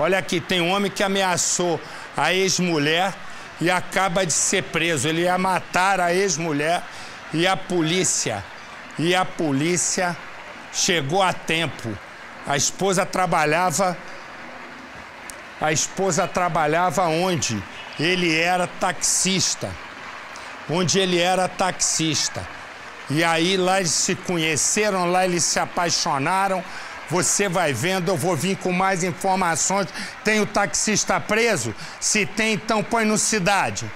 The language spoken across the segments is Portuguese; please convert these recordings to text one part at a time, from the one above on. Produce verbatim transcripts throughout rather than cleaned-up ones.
Olha aqui, tem um homem que ameaçou a ex-mulher e acaba de ser preso. Ele ia matar a ex-mulher e a polícia. E a polícia chegou a tempo. A esposa trabalhava... A esposa trabalhava onde? Ele era taxista. Onde ele era taxista. E aí lá eles se conheceram, lá eles se apaixonaram. Você vai vendo, eu vou vir com mais informações. Tem o taxista preso? Se tem, então põe no Cidade.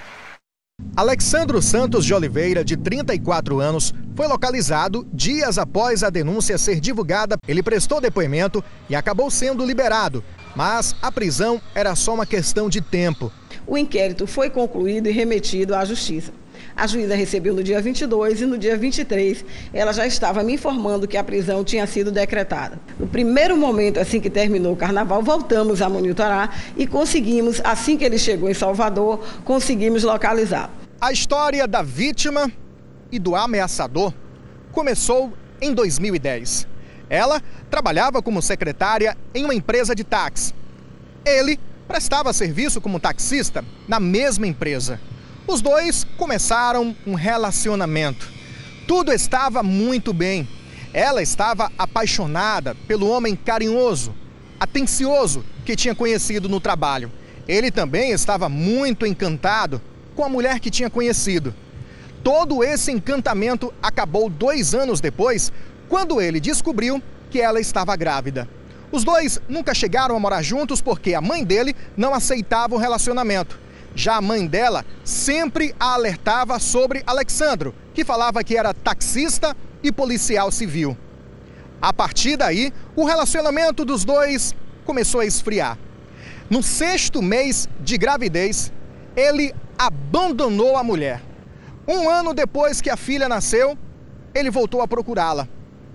Alecsandro Santos de Oliveira, de trinta e quatro anos, foi localizado dias após a denúncia ser divulgada. Ele prestou depoimento e acabou sendo liberado, mas a prisão era só uma questão de tempo. O inquérito foi concluído e remetido à Justiça. A juíza recebeu no dia vinte e dois e no dia vinte e três ela já estava me informando que a prisão tinha sido decretada. No primeiro momento, assim que terminou o carnaval, voltamos a monitorar e conseguimos, assim que ele chegou em Salvador, conseguimos localizá-lo. A história da vítima e do ameaçador começou em dois mil e dez. Ela trabalhava como secretária em uma empresa de táxi. Ele prestava serviço como taxista na mesma empresa. Os dois começaram um relacionamento. Tudo estava muito bem. Ela estava apaixonada pelo homem carinhoso, atencioso que tinha conhecido no trabalho. Ele também estava muito encantado com a mulher que tinha conhecido. Todo esse encantamento acabou dois anos depois, quando ele descobriu que ela estava grávida. Os dois nunca chegaram a morar juntos porque a mãe dele não aceitava o relacionamento. Já a mãe dela sempre a alertava sobre Alecsandro, que falava que era taxista e policial civil. A partir daí, o relacionamento dos dois começou a esfriar. No sexto mês de gravidez, ele abandonou a mulher. Um ano depois que a filha nasceu, ele voltou a procurá-la.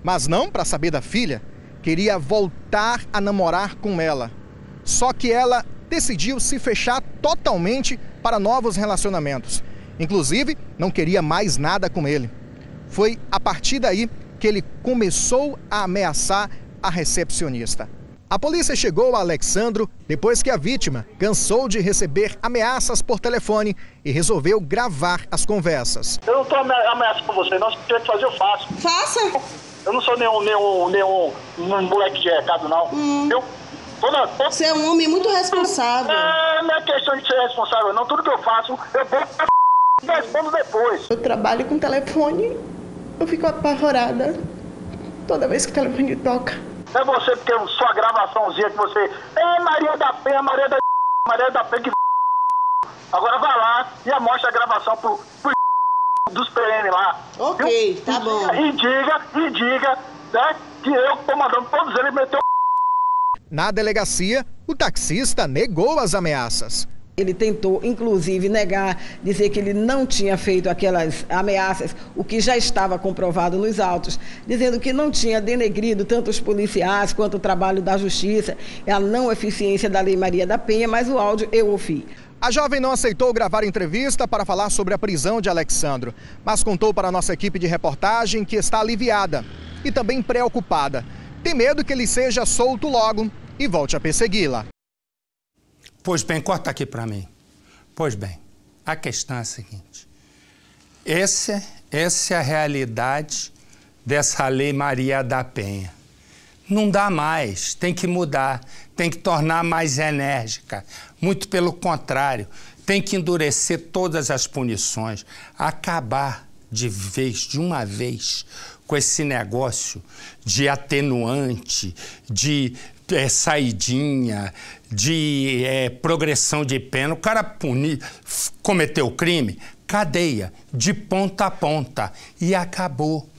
Mas não para saber da filha, queria voltar a namorar com ela. Só que ela decidiu se fechar totalmente para novos relacionamentos. Inclusive, não queria mais nada com ele. Foi a partir daí que ele começou a ameaçar a recepcionista. A polícia chegou a Alecsandro depois que a vítima cansou de receber ameaças por telefone e resolveu gravar as conversas. Eu não estou ameaçando com você, não. Se tiver que fazer, eu faço. Faça? Eu não sou nenhum, nenhum, nenhum, nenhum moleque de recado, não. Hum. Eu... Você é um homem muito responsável. Ah, não é questão de ser responsável, não. Tudo que eu faço, eu vou e respondo depois. Eu trabalho com telefone, eu fico apavorada toda vez que o telefone toca. É você, porque é sua gravaçãozinha que você... É Maria da Penha, Maria da... Maria da Penha, que... Agora vai lá e mostra a gravação pro... pro dos P M lá. Ok, tá bom. E diga, e diga, né, que eu tô mandando todos eles meter o... Na delegacia, o taxista negou as ameaças. Ele tentou, inclusive, negar, dizer que ele não tinha feito aquelas ameaças, o que já estava comprovado nos autos, dizendo que não tinha denegrido tanto os policiais quanto o trabalho da Justiça, a não eficiência da Lei Maria da Penha, mas o áudio eu ouvi. A jovem não aceitou gravar entrevista para falar sobre a prisão de Alecsandro, mas contou para a nossa equipe de reportagem que está aliviada e também preocupada. Tem medo que ele seja solto logo e volte a persegui-la. Pois bem, corta aqui para mim. Pois bem, a questão é a seguinte. Essa, essa é a realidade dessa Lei Maria da Penha. Não dá mais, tem que mudar, tem que tornar mais enérgica. Muito pelo contrário, tem que endurecer todas as punições, acabar de vez, de uma vez, com esse negócio de atenuante, de é, saidinha, de é, progressão de pena. O cara punir, cometeu crime, cadeia, de ponta a ponta, e acabou.